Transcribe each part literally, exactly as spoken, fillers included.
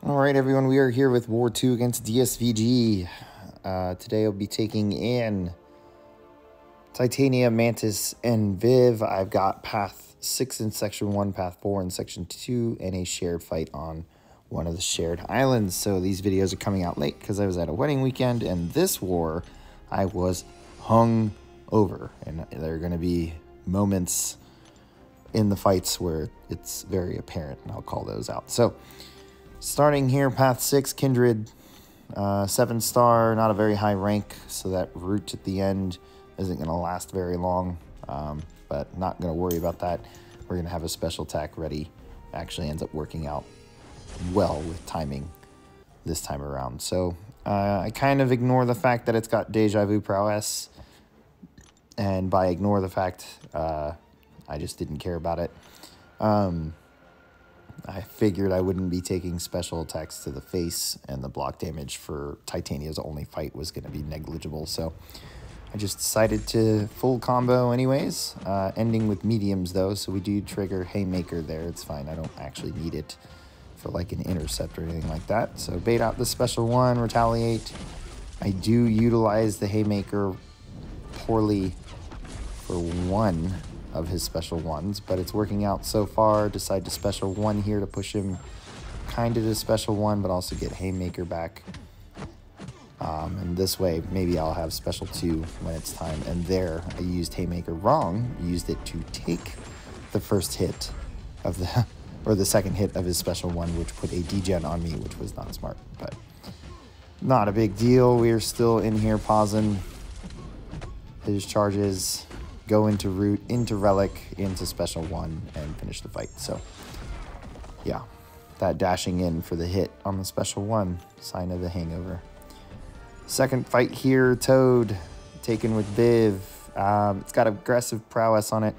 Alright everyone, we are here with War two against D S V G. Uh, today I'll be taking in Titania, Mantis, and Viv. I've got Path six in Section one, Path four in Section two, and a shared fight on one of the shared islands. So these videos are coming out late because I was at a wedding weekend, and this war I was hung over. And there are going to be moments in the fights where it's very apparent, and I'll call those out. So, starting here, Path six, Kindred, uh, seven star, not a very high rank, so that root at the end isn't going to last very long, um, but not going to worry about that. We're going to have a special attack ready. Actually ends up working out well with timing this time around. So uh, I kind of ignore the fact that it's got Deja Vu prowess, and by ignore the fact, uh, I just didn't care about it. Um... I figured I wouldn't be taking special attacks to the face, and the block damage for Titania's only fight was going to be negligible, so I just decided to full combo anyways, uh, ending with mediums though, so we do trigger Haymaker there. It's fine, I don't actually need it for like an intercept or anything like that. So bait out the special one, retaliate. I do utilize the Haymaker poorly for one of his special ones, but it's working out so far. Decide to special one here to push him kind of to special one, but also get Haymaker back. Um, and this way, maybe I'll have special two when it's time. And there, I used Haymaker wrong. Used it to take the first hit of the, or the second hit of his special one, which put a degen on me, which was not smart, but not a big deal. We are still in here pausing his charges. Go into root, into relic, into special one, and finish the fight. So yeah, that dashing in for the hit on the special one, sign of the hangover. Second fight here, Toad taken with Viv. Um, it's got aggressive prowess on it,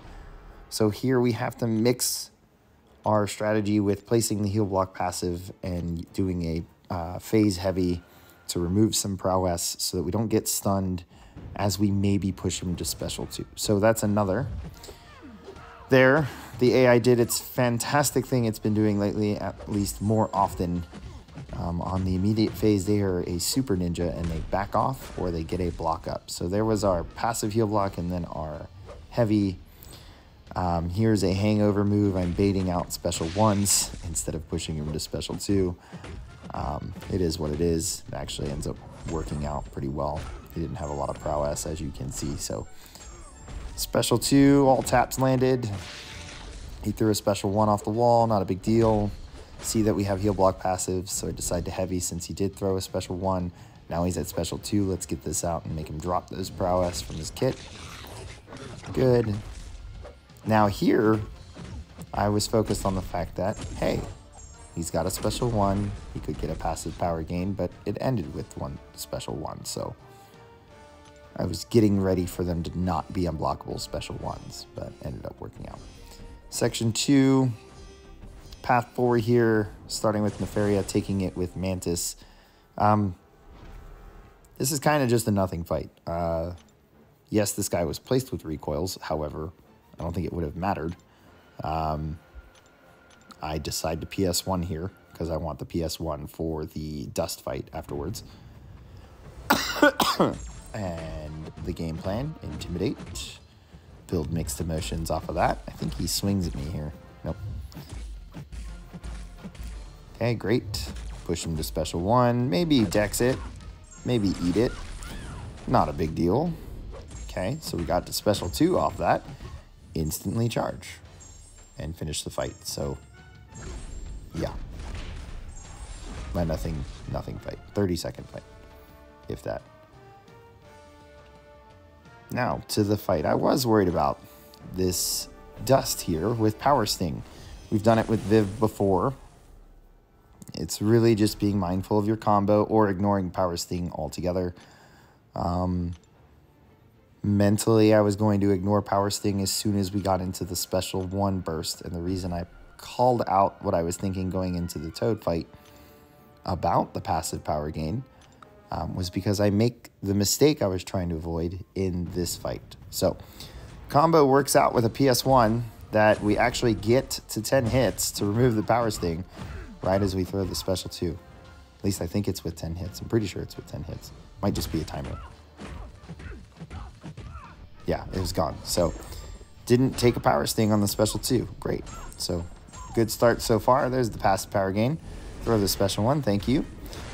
so here we have to mix our strategy with placing the heal block passive and doing a uh, phase heavy to remove some prowess so that we don't get stunned as we maybe push him to special two. So that's another. There, the A I did its fantastic thing it's been doing lately, at least more often. Um, on the immediate phase, they are a super ninja and they back off or they get a block up. So there was our passive heal block and then our heavy. Um, here's a hangover move. I'm baiting out special ones instead of pushing him to special two. Um, it is what it is. It actually ends up working out pretty well. He didn't have a lot of prowess, as you can see. So special two, all taps landed. He threw a special one off the wall, not a big deal. See that we have heal block passives, so I decide to heavy since he did throw a special one. Now he's at special two. Let's get this out and make him drop those prowess from his kit. Good. Now here, I was focused on the fact that, hey, he's got a special one. He could get a passive power gain, but it ended with one special one, so I was getting ready for them to not be unblockable special ones, but ended up working out. Section two, path four here, starting with Nefaria, taking it with Mantis. Um, this is kind of just a nothing fight. Uh, yes, this guy was placed with recoils. However, I don't think it would have mattered. Um, I decide to P S one here because I want the P S one for the Dust fight afterwards. And the game plan, intimidate, build mixed emotions off of that. I think he swings at me here. Nope. Okay, great. Push him to special one. Maybe dex it. Maybe eat it. Not a big deal. Okay, so we got to special two off that. Instantly charge and finish the fight. So, yeah. My nothing, nothing fight. thirty second fight, if that. Now, to the fight I was worried about, this Dust here with Power Sting. We've done it with Viv before. It's really just being mindful of your combo or ignoring Power Sting altogether. Um, mentally, I was going to ignore Power Sting as soon as we got into the special one burst, and the reason I called out what I was thinking going into the Toad fight about the passive power gain Um, was because I make the mistake I was trying to avoid in this fight. So, combo works out with a P S one that we actually get to ten hits to remove the Power Sting, right as we throw the special two. At least I think it's with ten hits. I'm pretty sure it's with ten hits. Might just be a timer. Yeah, it was gone. So didn't take a Power Sting on the special two. Great. So good start so far. There's the passive power gain. Throw the special one. Thank you.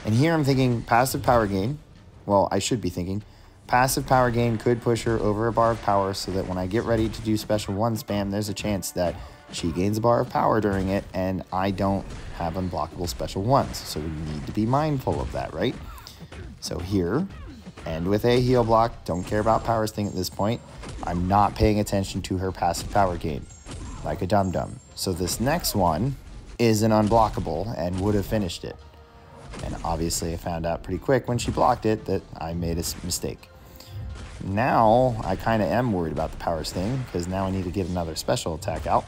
And here I'm thinking passive power gain. Well, I should be thinking passive power gain could push her over a bar of power so that when I get ready to do special one spam, there's a chance that she gains a bar of power during it and I don't have unblockable special ones. So we need to be mindful of that, right? So here, and with a heal block, don't care about Power Sting at this point. I'm not paying attention to her passive power gain like a dum-dum. So this next one is an unblockable and would have finished it. And obviously I found out pretty quick when she blocked it that I made a mistake. Now I kind of am worried about the Power Sting because now I need to get another special attack out.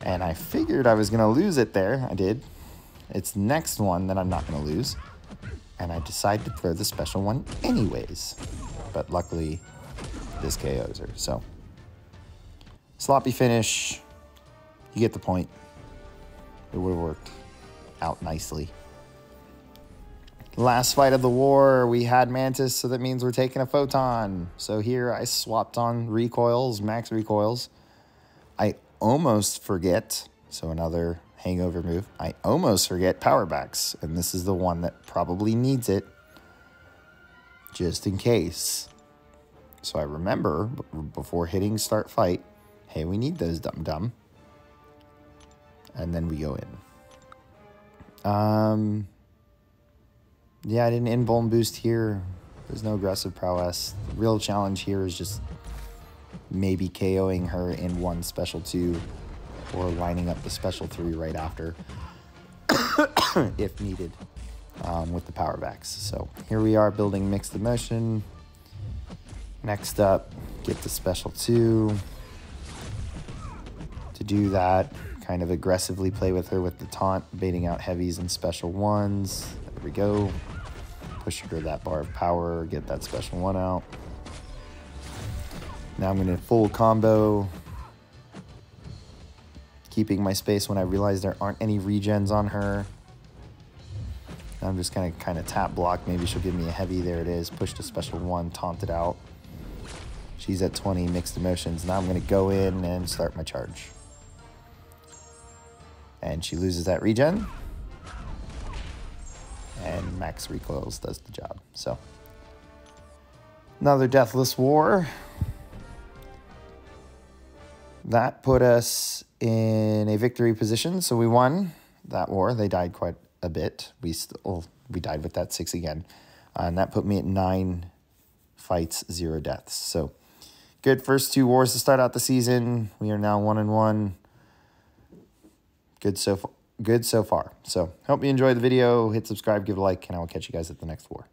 And I figured I was going to lose it there. I did. It's next one that I'm not going to lose. And I decide to throw the special one anyways. But luckily, this K Os her. So, sloppy finish. You get the point. It would have worked out nicely. Last fight of the war, we had Mantis, so that means we're taking a Photon. So here I swapped on recoils, max recoils. I almost forget, so another hangover move, I almost forget power backs, and this is the one that probably needs it, just in case. So I remember, before hitting start fight, hey, we need those dum-dum. And then we go in. Um... Yeah, I didn't inborn boost here. There's no aggressive prowess. The real challenge here is just maybe KOing her in one special two or lining up the special three right after if needed um, with the power backs. So here we are building mixed emotion. Next up, get the special two. To do that, kind of aggressively play with her with the taunt, baiting out heavies and special ones. There we go. Push her that bar of power, get that special one out. Now I'm gonna full combo, keeping my space when I realize there aren't any regens on her. Now I'm just gonna kind of tap block, maybe she'll give me a heavy, there it is, push the special one, taunt it out. She's at twenty, mixed emotions. Now I'm gonna go in and start my charge. And she loses that regen. And max recoils does the job. So another deathless war. That put us in a victory position. So we won that war. They died quite a bit. We still we died with that six again, uh, and that put me at nine fights, zero deaths. So good first two wars to start out the season. We are now one and one. Good so far. Good so far. So, hope you enjoyed the video. Hit subscribe, give a like, and I will catch you guys at the next war.